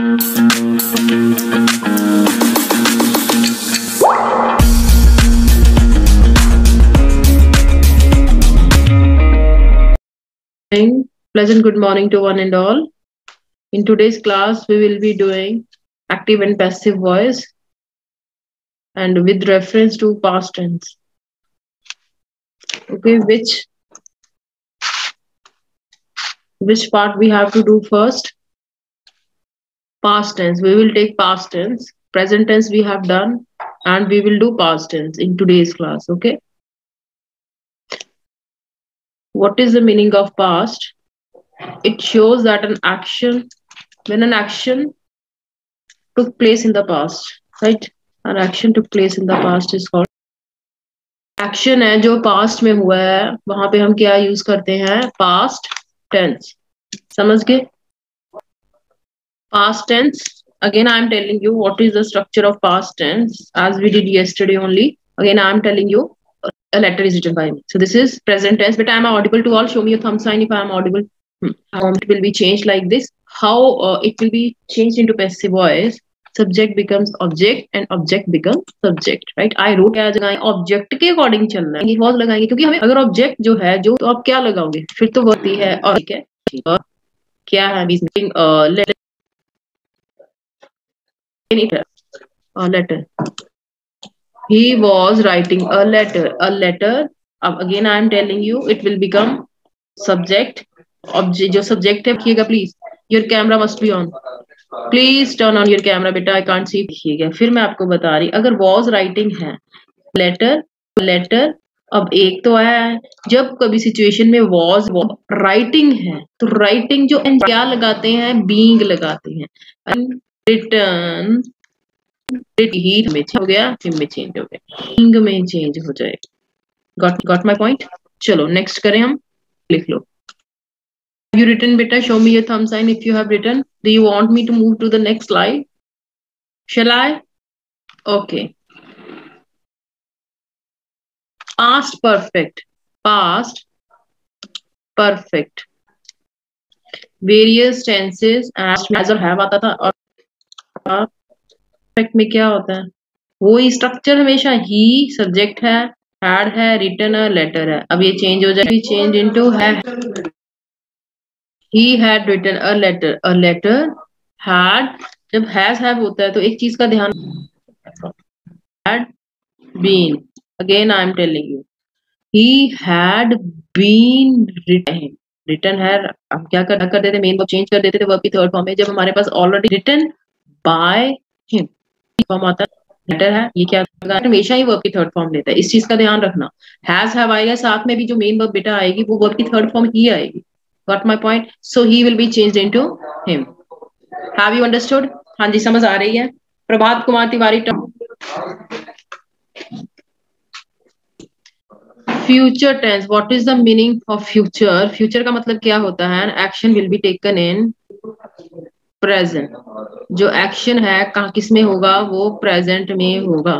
Pleasant good morning to one and all. In today's class, we will be doing active and passive voice and with reference to past tense. Okay, which part we have to do first? Past tense. We will take past tense. Present tense we have done, and we will do past tense in today's class. Okay. What is the meaning of past? It shows that an action took place in the past, right? An action took place in the past is called action. है जो past में हुआ है वहां पे हम क्या use करते हैं? Past tense. समझ गए? Past tense. Again, I am telling you what is the structure of past tense as we did yesterday only. Again, I am telling you a letter is written by me. So this is present tense. But I am audible to all. Show me a thumb sign if I am audible. It will be changed like this. How it will be changed into passive voice? Subject becomes object and object becomes subject, right? I wrote क्या लगाएं? Object के according चलना है. What लगाएंगे? क्योंकि हमें अगर object जो है तो आप क्या लगाओगे? फिर तो वर्ब ही है और ठीक है. क्या है इसमें? Letter. He was writing a letter. A letter. Again, I am telling you, it will become subject. Object. जो subject है रखिएगा please. Your camera must be on. Please turn on your camera, बेटा. I can't see. रखिएगा. फिर मैं आपको बता रही. अगर was writing है letter. अब एक तो आया है. जब कभी situation में was writing है तो writing जो क्या लगाते हैं? Being लगाते हैं. And return. Read में हो गया, him में change हो गया, being में change हो जाएगा. Got my point? चलो next करें हम. लिख लो. Have you written, बेटा? Show me your thumb sign if you have written. Do you want me to move to the next slide? Shall I? Okay. Past perfect. Past perfect. Various tenses as or have आता था और perfect में क्या होता है? वो structure हमेशा he subject है, had है, written है, letter है. अब ये change हो जाएगी, change into had. He had written a letter. A letter had. जब has have होता है तो एक चीज का ध्यान. Had been. Again I am telling you. He had been written. Written है. हम क्या कर देते? Main verb change कर देते थे verb की third form में. जब हमारे पास already written by him. Form आता है. लेटर है. ये क्या हमेशा ही वर्ब की थर्ड फॉर्म लेता है. इस चीज का ध्यान रखना. हैज हैव आएगा साथ में भी जो मेन वर्ब बेटा आएगी वो वर्ब की थर्ड फॉर्म ही आएगी. Got my point? So he will be changed into him. Have you understood? हाँ जी समझ आ रही है. Prabhat Kumar Tiwari. Future tense. What is the meaning of future? Future का मतलब क्या होता है? An action will be taken in present. जो एक्शन है कहाँ किस में होगा? वो प्रेजेंट में होगा.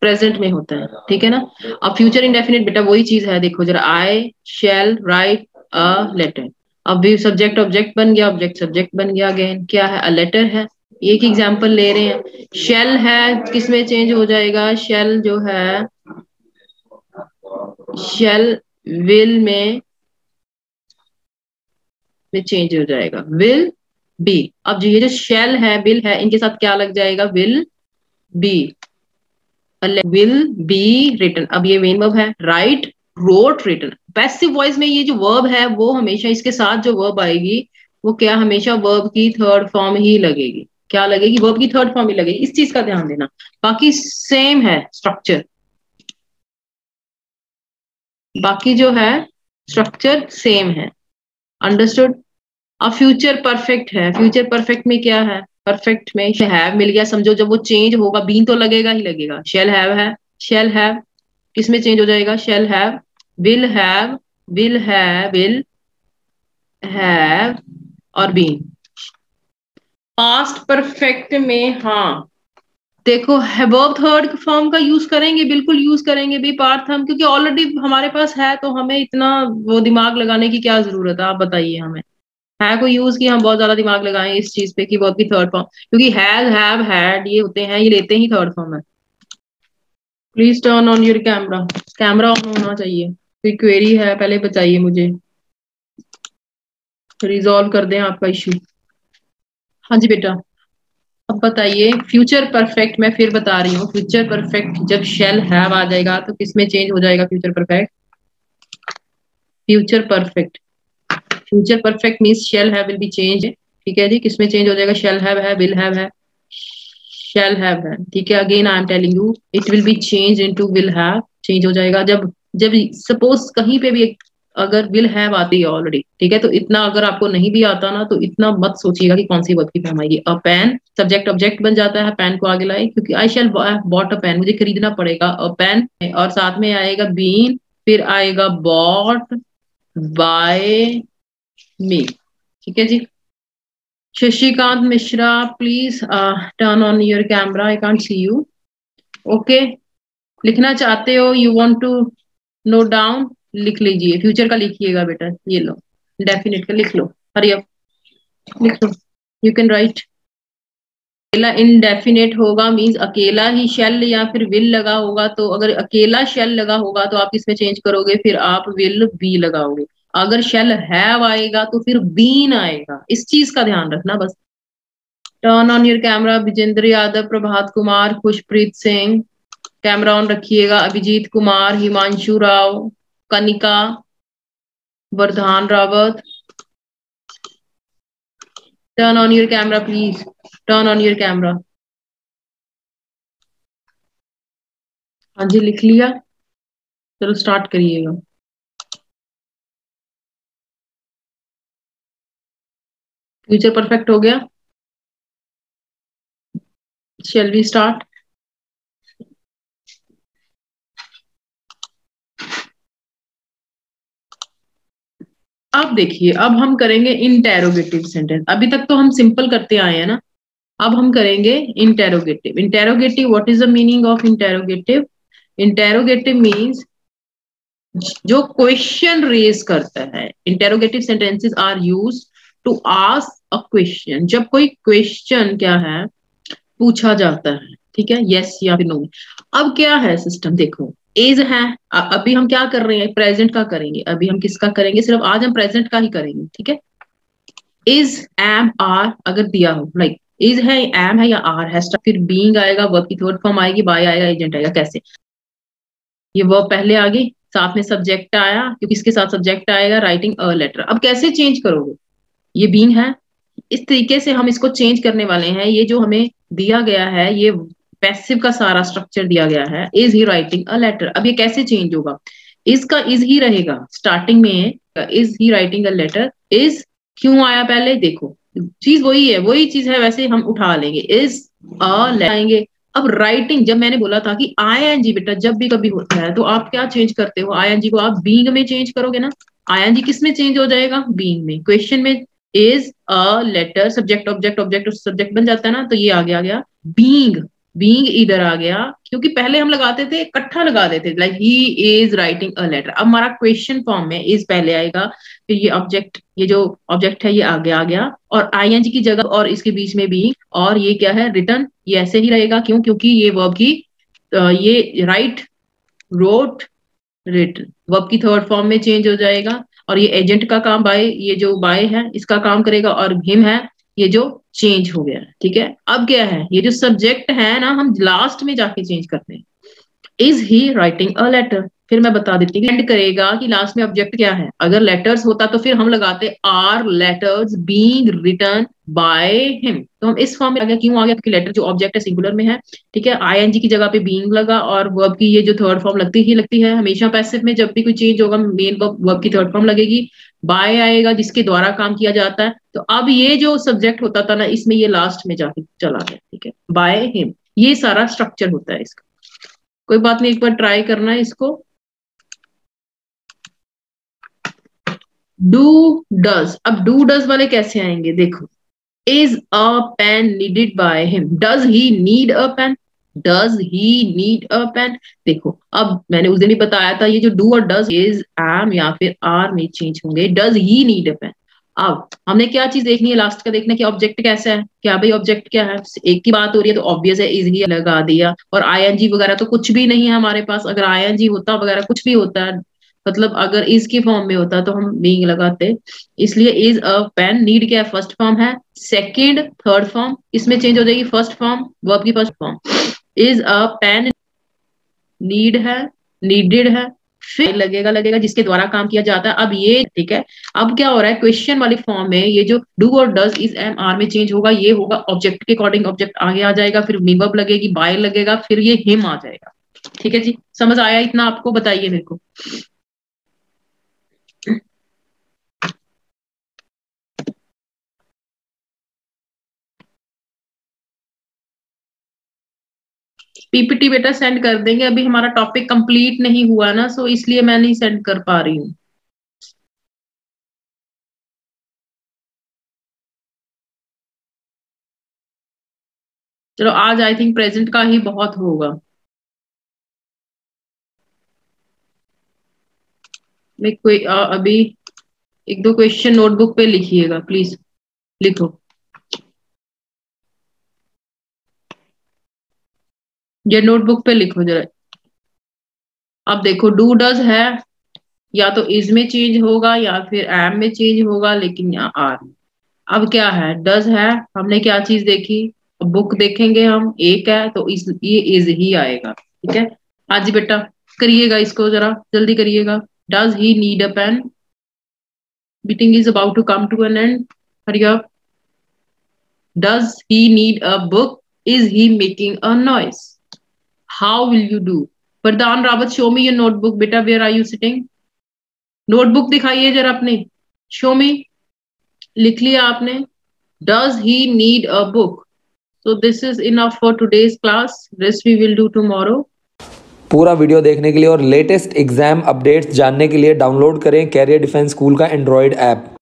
प्रेजेंट में होता है, ठीक है ना. अब फ्यूचर इंडेफिनिट बेटा वही चीज है. देखो जरा, आई शैल राइट अ लेटर. अब भी सब्जेक्ट ऑब्जेक्ट बन गया, ऑब्जेक्ट सब्जेक्ट बन गया. अगेन क्या है? अ लेटर है. एक एग्जांपल ले रहे हैं. शैल है किसमें चेंज हो जाएगा? शैल जो है शैल विल में चेंज हो जाएगा. Will be. अब जो ये जो शैल है विल है इनके साथ क्या लग जाएगा? Will be. Will be written. अब ये main verb है. Write, wrote, written. Passive voice में ये जो verb है वो हमेशा इसके साथ जो verb आएगी वो क्या हमेशा verb की third form ही लगेगी. क्या लगेगी? Verb की third form ही लगेगी. इस चीज का ध्यान देना. बाकी सेम है structure. बाकी जो है structure सेम है. Understood? अब future perfect है. Future perfect में क्या है? परफेक्ट में हैव मिल गया. समझो जब वो चेंज होगा बीन तो लगेगा ही लगेगा. शैल हैव है. शैल हैव किसमें चेंज हो जाएगा? शैल हैव विल हैव और बीन. पास्ट परफेक्ट में हाँ देखो हैव थर्ड फॉर्म का यूज करेंगे. बिल्कुल यूज करेंगे भी पार्ट हम, क्योंकि ऑलरेडी हमारे पास है तो हमें इतना वो दिमाग लगाने की क्या जरूरत है? आप बताइए हमें. है को यूज कि हम बहुत ज्यादा दिमाग लगाएं इस चीज पे कि बहुत की थर्ड फॉर्म, क्योंकि हैज हैव हैड ये होते हैं, ये लेते ही थर्ड फॉर्म है। Please turn on your camera, camera on होना चाहिए। कोई क्वेरी है पहले बताइए मुझे, रिजॉल्व कर दें आपका इशू। हाँ जी बेटा अब बताइए फ्यूचर परफेक्ट, मैं फिर बता रही हूँ फ्यूचर परफेक्ट जब शेल हैव आ जाएगा तो किसमें चेंज हो जाएगा future perfect? Future perfect, future perfect means shall have will be change, ठीक है जी। किसमें चेंज हो जाएगा? शेल हैव है, विल हैव है, शेल हैव है, ठीक है। Again I am telling you it will be change into will have, change हो जाएगा। जब जब सपोज कहीं पे भी एक अगर विल हैव आती है ऑलरेडी, ठीक है, तो इतना अगर आपको नहीं भी आता ना तो इतना मत सोचिएगा कि कौन सी वर्ब की फॉर्म आएगी। अ पेन, सब्जेक्ट ऑब्जेक्ट बन जाता है, पेन को आगे लाए क्योंकि आई शैल बॉट अ पेन, मुझे खरीदना पड़ेगा अ पेन, और साथ में आएगा बीन, फिर आएगा बॉट बाय मी, ठीक है जी। Shashikant Mishra please turn on your camera, I can't see you. Okay लिखना चाहते हो, you want to note down, लिख लीजिए फ्यूचर का, लिखिएगा बेटा ये लो डेफिनेट का लिख लो, हरी अप लिख लो, यू कैन राइट। अकेला इनडेफिनेट होगा मींस अकेला ही शेल या फिर विल लगा होगा, तो अगर अकेला शेल लगा होगा तो आप इसमें चेंज करोगे, फिर आप विल बी लगाओगे। अगर शेल हैव आएगा तो फिर बीन आएगा, इस चीज का ध्यान रखना बस। Turn on your camera Vijendra Yadav, Prabhat Kumar, Khushpreet Singh, camera on रखिएगा। Abhijeet Kumar, Himanshu Rao, Kanika, Vardaan Rawat, turn on your camera please, turn on your camera. हाँ जी लिख लिया, चलो स्टार्ट करिएगा। फ्यूचर परफेक्ट हो गया, शैल वी स्टार्ट? अब देखिए अब हम करेंगे इंटेरोगेटिव सेंटेंस, अभी तक तो हम सिंपल करते आए हैं ना, अब हम करेंगे interrogative. Interrogative, what is the meaning of interrogative? Interrogative means जो क्वेश्चन रेज करता है। Interrogative sentences are used to ask a question, जब कोई क्वेश्चन क्या है पूछा जाता है, ठीक है, यस या फिर नो। अब क्या है सिस्टम देखो, एज है, अभी हम क्या कर रहे हैं प्रेजेंट का करेंगे, अभी हम किसका करेंगे, सिर्फ आज हम प्रेजेंट का ही करेंगे, ठीक है। इज एम आर अगर दिया हो, लाइक इज है, एम है या आर है, फिर बीइंग आएगा, वर्ब की थर्ड फॉर्म आएगी, बाय आएगा, एजेंट आएगा। कैसे ये वर्ब पहले आ गई, साथ में सब्जेक्ट आया क्योंकि इसके साथ सब्जेक्ट आएगा, राइटिंग अ लेटर। अब कैसे चेंज करोगे? ये बीइंग है, इस तरीके से हम इसको चेंज करने वाले हैं। ये जो हमें दिया गया है ये पैसिव का सारा स्ट्रक्चर दिया गया है, is he writing a letter. अब ये कैसे चेंज होगा? इज का इज ही रहेगा स्टार्टिंग में, is he writing a letter. Is क्यों आया पहले, देखो चीज वही है, वही चीज है, वैसे हम उठा लेंगे, इज अ लेटर। अब राइटिंग, जब मैंने बोला था कि आई एन जी बेटा जब भी कभी होता है तो आप क्या चेंज करते हो, आई एन जी को आप बीइंग में चेंज करोगे ना। आई एन जी किस में चेंज हो जाएगा? बीइंग में। क्वेश्चन में is a letter, subject object object subject बन जाता है ना, तो ये आगे आ गया बीइंग, बीइंग इधर आ गया, क्योंकि पहले हम लगाते थे इकट्ठा लगा देते, like he is writing a letter. अब हमारा क्वेश्चन फॉर्म में इज पहले आएगा, फिर ये ऑब्जेक्ट, ये जो ऑब्जेक्ट है ये आगे आ गया, और आईएनजी की जगह और इसके बीच में भी, और ये क्या है रिटर्न, ये ऐसे ही रहेगा। क्यों? क्योंकि ये वर्ब की ये राइट रोट रिटन, वर्ब की थर्ड फॉर्म में चेंज हो जाएगा, और ये एजेंट का काम बाय, ये जो बाय है इसका काम करेगा, और हिम है ये जो चेंज हो गया, ठीक है। अब क्या है, ये जो सब्जेक्ट है ना हम लास्ट में जाके चेंज करते हैं, is he writing a letter. फिर मैं बता देती हूँ एंड करेगा कि लास्ट में ऑब्जेक्ट क्या है, अगर लेटर्स होता तो फिर हम लगाते are letters being written by him, तो हम इस फॉर्म में आ गया। क्यों आ गया? क्योंकि लेटर जो ऑब्जेक्ट है सिंगुलर में है, ठीक है, आईएनजी की जगह पे बीइंग लगा, और वर्ब की ये जो थर्ड फॉर्म लगती है हमेशा पैसिव में, जब भी कोई चेंज होगा मेन वर्ब की थर्ड फॉर्म लगेगी, बाय आएगा जिसके द्वारा काम किया जाता है। तो अब ये जो सब्जेक्ट होता था ना इसमें ये लास्ट में जाके चला गया, ठीक है, बाय हिम। ये सारा स्ट्रक्चर होता है इसका, कोई बात नहीं, एक बार ट्राई करना है इसको। डू डज, अब डू डज वाले कैसे आएंगे देखो, is a pen needed by him, does he need a pen, does he need a pen. देखो अब मैंने उस दिन भी बताया था ये जो डू और डज, इज एम या फिर आर में चेंज होंगे, does he need a pen. अब हमने क्या चीज देखनी है, लास्ट का देखना है कि ऑब्जेक्ट कैसा है, क्या भाई ऑब्जेक्ट क्या है। एक की बात हो रही है तो ऑब्वियस है, इजिली लगा दिया। और आईएनजी वगैरह तो कुछ भी नहीं है हमारे पास, अगर आईएनजी होता वगैरह कुछ भी होता, मतलब अगर इज के फॉर्म में होता तो हम बीइंग लगाते। इसलिए इज अ पेन, नीड क्या है, फर्स्ट फॉर्म है, सेकेंड थर्ड फॉर्म, इसमें चेंज हो जाएगी फर्स्ट फॉर्म वर्ब की first form. Is a pen need है, नीडेड है, फिर लगेगा लगेगा जिसके द्वारा काम किया जाता है। अब ये ठीक है, अब क्या हो रहा है क्वेश्चन वाली फॉर्म में, ये जो डू और डज इज एम आर में चेंज होगा, ये होगा ऑब्जेक्ट के अकॉर्डिंग, ऑब्जेक्ट आगे आ जाएगा, फिर वी वर्ब लगेगी, बाय लगेगा, फिर ये हिम आ जाएगा। ठीक है जी, समझ आया इतना आपको? बताइए मेरे को। पीपीटी बेटा सेंड कर देंगे, अभी हमारा टॉपिक कंप्लीट नहीं हुआ ना, सो इसलिए मैं नहीं सेंड कर पा रही हूँ। चलो आज आई थिंक प्रेजेंट का ही बहुत होगा, मैं कोई अभी एक दो क्वेश्चन नोटबुक पे लिखिएगा प्लीज, लिखो। ये नोटबुक पे लिखो जरा। अब देखो डू डज है, या तो इज में चेंज होगा या फिर एम में चेंज होगा, लेकिन यहाँ आर। अब क्या है, डज है, हमने क्या चीज देखी, बुक देखेंगे हम, एक है तो इस ये इज ही आएगा। ठीक है, आज बेटा करिएगा इसको जरा, जल्दी करिएगा। Does he need a pen, meeting is about to come to an end, hurry up. Does he need a book, is he making a noise, how will you do? Pradhan Rawat, show me your notebook beta, where are you sitting? Notebook दिखाइए जरा अपने, show me। लिख लिया आपने, does he need a book? So this is enough for today's class, rest we will do tomorrow। पूरा video देखने के लिए और लेटेस्ट एग्जाम अपडेट्स जानने के लिए डाउनलोड करें कैरियर डिफेंस स्कूल का एंड्रॉयड ऐप।